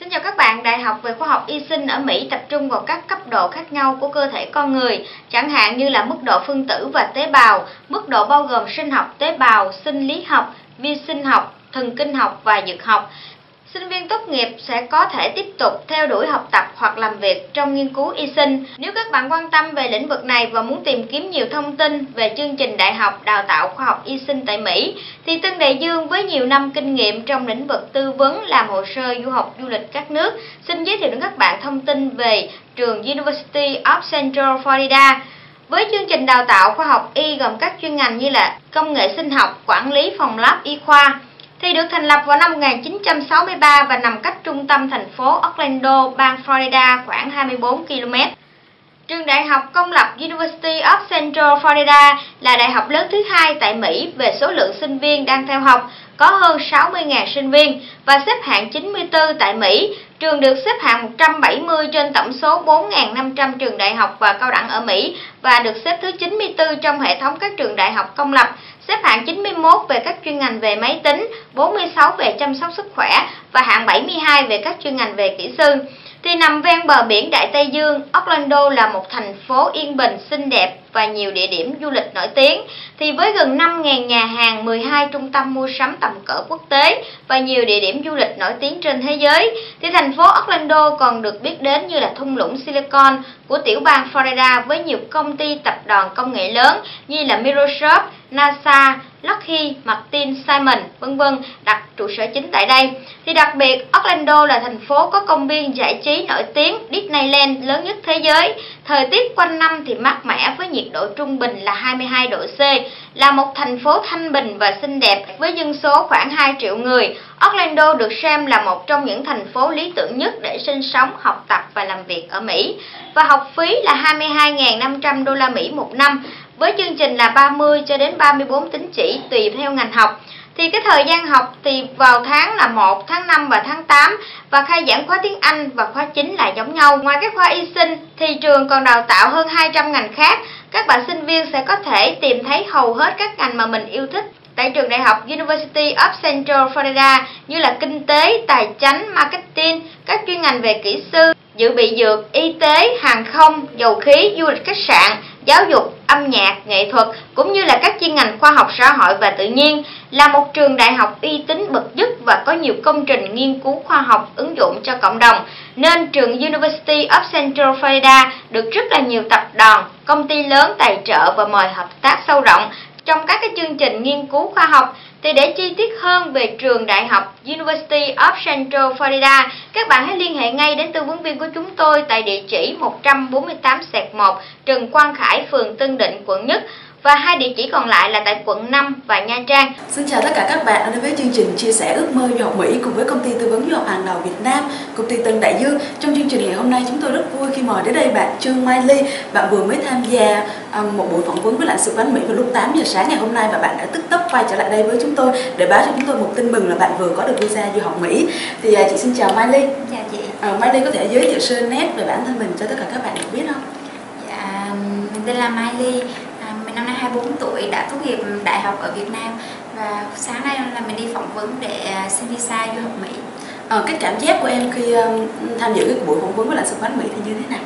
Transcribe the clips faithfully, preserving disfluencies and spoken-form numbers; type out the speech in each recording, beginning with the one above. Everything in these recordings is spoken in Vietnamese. Xin chào các bạn, Đại học về khoa học y sinh ở Mỹ tập trung vào các cấp độ khác nhau của cơ thể con người, chẳng hạn như là mức độ phân tử và tế bào, mức độ bao gồm sinh học tế bào, sinh lý học, vi sinh học, thần kinh học và dược học. Sinh viên tốt nghiệp sẽ có thể tiếp tục theo đuổi học tập hoặc làm việc trong nghiên cứu y sinh. Nếu các bạn quan tâm về lĩnh vực này và muốn tìm kiếm nhiều thông tin về chương trình Đại học Đào tạo Khoa học Y sinh tại Mỹ, thì Tân Đại Dương với nhiều năm kinh nghiệm trong lĩnh vực tư vấn làm hồ sơ du học du lịch các nước, xin giới thiệu đến các bạn thông tin về trường University of Central Florida. Với chương trình đào tạo khoa học y gồm các chuyên ngành như là công nghệ sinh học, quản lý phòng lab y khoa, thì được thành lập vào năm một nghìn chín trăm sáu mươi ba và nằm cách trung tâm thành phố Orlando, bang Florida khoảng hai mươi bốn ki lô mét. Trường Đại học Công lập University of Central Florida là đại học lớn thứ hai tại Mỹ về số lượng sinh viên đang theo học, có hơn sáu mươi nghìn sinh viên và xếp hạng chín mươi tư tại Mỹ. Trường được xếp hạng một trăm bảy mươi trên tổng số bốn nghìn năm trăm trường đại học và cao đẳng ở Mỹ và được xếp thứ chín mươi tư trong hệ thống các trường đại học công lập, xếp hạng chín mươi mốt về các chuyên ngành về máy tính, bốn mươi sáu về chăm sóc sức khỏe và hạng bảy mươi hai về các chuyên ngành về kỹ sư. Thì nằm ven bờ biển Đại Tây Dương, Orlando là một thành phố yên bình, xinh đẹp và nhiều địa điểm du lịch nổi tiếng. Thì với gần năm nghìn nhà hàng, mười hai trung tâm mua sắm tầm cỡ quốc tế và nhiều địa điểm du lịch nổi tiếng trên thế giới, thì thành phố Orlando còn được biết đến như là thung lũng Silicon của tiểu bang Florida với nhiều công ty tập đoàn công nghệ lớn như là Microsoft, NASA, Lockheed Martin, Simon, vân vân đặt trụ sở chính tại đây. Thì đặc biệt, Orlando là thành phố có công viên giải trí nổi tiếng Disneyland lớn nhất thế giới. Thời tiết quanh năm thì mát mẻ với nhiệt độ trung bình là hai mươi hai độ C, là một thành phố thanh bình và xinh đẹp với dân số khoảng hai triệu người. Orlando được xem là một trong những thành phố lý tưởng nhất để sinh sống, học tập và làm việc ở Mỹ. Và học phí là hai mươi hai nghìn năm trăm đô la Mỹ một năm, với chương trình là ba mươi cho đến ba mươi bốn tín chỉ tùy theo ngành học. Thì cái thời gian học thì vào tháng là một, tháng năm và tháng tám, và khai giảng khóa tiếng Anh và khóa chính là giống nhau. Ngoài các khóa y sinh thì trường còn đào tạo hơn hai trăm ngành khác. Các bạn sinh viên sẽ có thể tìm thấy hầu hết các ngành mà mình yêu thích tại trường đại học University of Central Florida như là kinh tế, tài chính, marketing, các chuyên ngành về kỹ sư, dự bị dược, y tế, hàng không, dầu khí, du lịch khách sạn, giáo dục, âm nhạc, nghệ thuật, cũng như là các chuyên ngành khoa học xã hội và tự nhiên. Là một trường đại học uy tín bậc nhất và có nhiều công trình nghiên cứu khoa học ứng dụng cho cộng đồng, nên trường University of Central Florida được rất là nhiều tập đoàn, công ty lớn tài trợ và mời hợp tác sâu rộng trong các cái chương trình nghiên cứu khoa học. Thì để chi tiết hơn về trường đại học University of Central Florida, các bạn hãy liên hệ ngay đến tư vấn viên của chúng tôi tại địa chỉ một trăm bốn mươi tám xẹt một Trần Quang Khải, phường Tân Định, quận Nhất, và hai địa chỉ còn lại là tại quận năm và Nha Trang. Xin chào tất cả các bạn đến với chương trình chia sẻ ước mơ du học Mỹ cùng với công ty tư vấn du học hàng đầu Việt Nam, công ty Tân Đại Dương. Trong chương trình ngày hôm nay chúng tôi rất vui khi mời đến đây bạn Trương Mai Ly. Bạn vừa mới tham gia một buổi phỏng vấn với lãnh sự quán Mỹ vào lúc tám giờ sáng ngày hôm nay và bạn đã tức tốc quay trở lại đây với chúng tôi để báo cho chúng tôi một tin mừng là bạn vừa có được visa du học Mỹ. Thì chị xin chào Mai Ly. Chào chị. À, Mai Ly có thể giới thiệu sơ nét về bản thân mình cho tất cả các bạn được biết không? Dạ, mình tên là Mai Ly. Năm nay hai mươi bốn tuổi, đã tốt nghiệp đại học ở Việt Nam và sáng nay là mình đi phỏng vấn để xin visa du học Mỹ. Ờ, cái cảm giác của em khi tham dự cái buổi phỏng vấn với lãnh sự quán Mỹ thì như thế nào?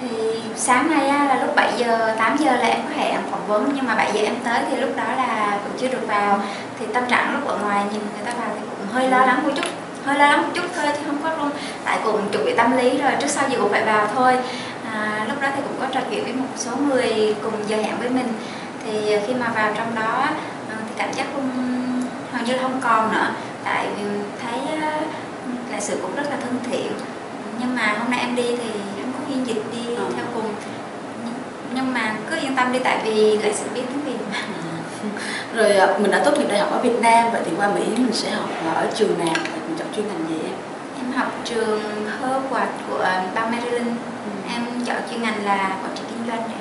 Thì sáng nay là lúc bảy giờ, tám giờ là em có hẹn phỏng vấn nhưng mà bảy giờ em tới thì lúc đó là cũng chưa được vào. Thì tâm trạng lúc ở ngoài nhìn người ta vào thì cũng hơi lo lắng một chút, hơi lo lắng một chút thôi chứ không có luôn. Tại cũng chuẩn bị tâm lý rồi, trước sau gì cũng phải vào thôi. À, lúc đó thì cũng có trò chuyện với một số người cùng giờ hẹn với mình. Thì khi mà vào trong đó thì cảm giác cũng hầu như không còn nữa. Tại vì thấy là sự cũng rất là thân thiện. Nhưng mà hôm nay em đi thì em có phiên dịch đi ừ. theo cùng. Nhưng mà cứ yên tâm đi tại vì lại sự biết tiếng Việt mà. Rồi mình đã tốt nghiệp đại học ở Việt Nam, vậy thì qua Mỹ mình sẽ học ở trường nào? Mình chọn chuyên ngành gì em? Em học trường Harvard của bang Maryland. Em chọn chuyên ngành là quản trị kinh doanh này.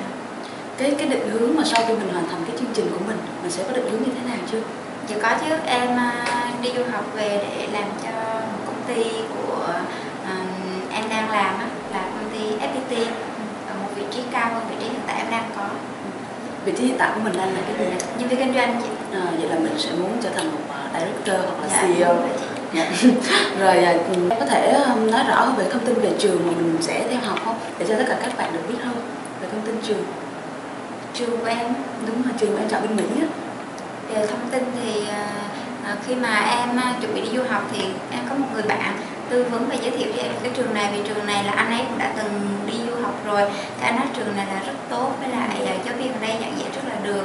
Cái cái định hướng mà sau khi mình hoàn thành cái chương trình của mình, mình sẽ có định hướng như thế nào chưa? Dạ có chứ, em đi du học về để làm cho một công ty của uh, em đang làm là công ty ép pê tê ở một vị trí cao hơn vị trí hiện tại em đang có. Vị trí hiện tại của mình đang là cái gì? Nhân viên kinh doanh chị. à, vậy là mình sẽ muốn trở thành một director hoặc là dạ, xê i ô. Dạ. Rồi có thể nói rõ hơn về thông tin về trường mà mình sẽ theo học không, để cho tất cả các bạn được biết hơn về thông tin trường? Trường của em, đúng là trường của em chọn bên Mỹ á. Về thông tin thì khi mà em chuẩn bị đi du học thì em có một người bạn tư vấn và giới thiệu cho em cái trường này, vì trường này là anh ấy cũng đã từng đi du học rồi thì anh nói trường này là rất tốt, với lại giáo viên ở đây giảng dạy rất là được.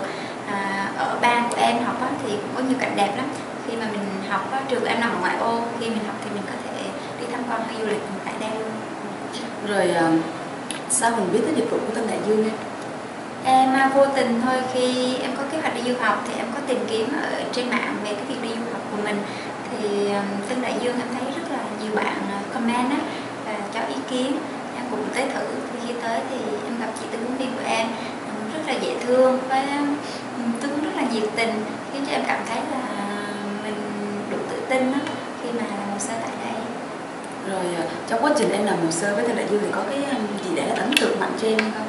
À, ở bang của em học á, thì cũng có nhiều cảnh đẹp lắm. Khi mà mình học á, trường của em nằm ở ngoại ô, khi mình học thì mình có thể đi tham quan hay du lịch tại đây luôn. Rồi à, sao mình biết tới dịch vụ của Tân Đại Dương em? Em vô tình thôi, khi em có kế hoạch đi du học thì em có tìm kiếm ở trên mạng về cái việc đi du học của mình. Thì Tân Đại Dương em thấy rất là nhiều bạn comment á, và cho ý kiến. Em cũng tới thử, khi tới thì em gặp chị tư vấn viên của em rất là dễ thương và tư vấn rất là nhiệt tình, khiến cho em cảm thấy là mình đủ tự tin đó, khi mà làm hồ sơ tại đây. Rồi trong quá trình em làm hồ sơ với Tân Đại Dương thì có cái gì để ấn tượng mạnh cho em không?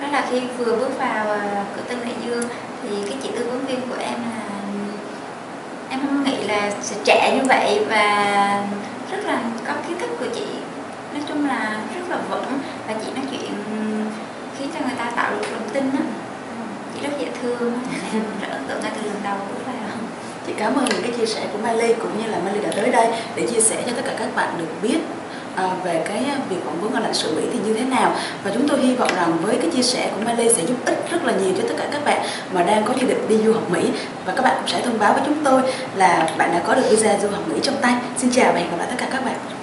Đó là khi vừa bước vào cửa Tân Đại Dương thì cái chị tư vấn viên của em là em không nghĩ là sẽ trẻ như vậy, và rất là có kiến thức của chị, nói chung là rất là vững, và chị nói chuyện khiến cho người ta tạo được lòng tin đó. Chị rất dễ thương, em rất ấn tượng ngay từ lần đầu bước vào. Chị cảm ơn những cái chia sẻ của Mai Ly, cũng như là Mai Ly đã tới đây để chia sẻ cho tất cả các bạn được biết về cái việc phỏng vấn ở lãnh sự Mỹ thì như thế nào, và chúng tôi hy vọng rằng với cái chia sẻ của Mai Ly sẽ giúp ích rất là nhiều cho tất cả các bạn mà đang có dự định đi du học Mỹ, và các bạn cũng sẽ thông báo với chúng tôi là bạn đã có được visa du học Mỹ trong tay. Xin chào và hẹn gặp lại tất cả các bạn.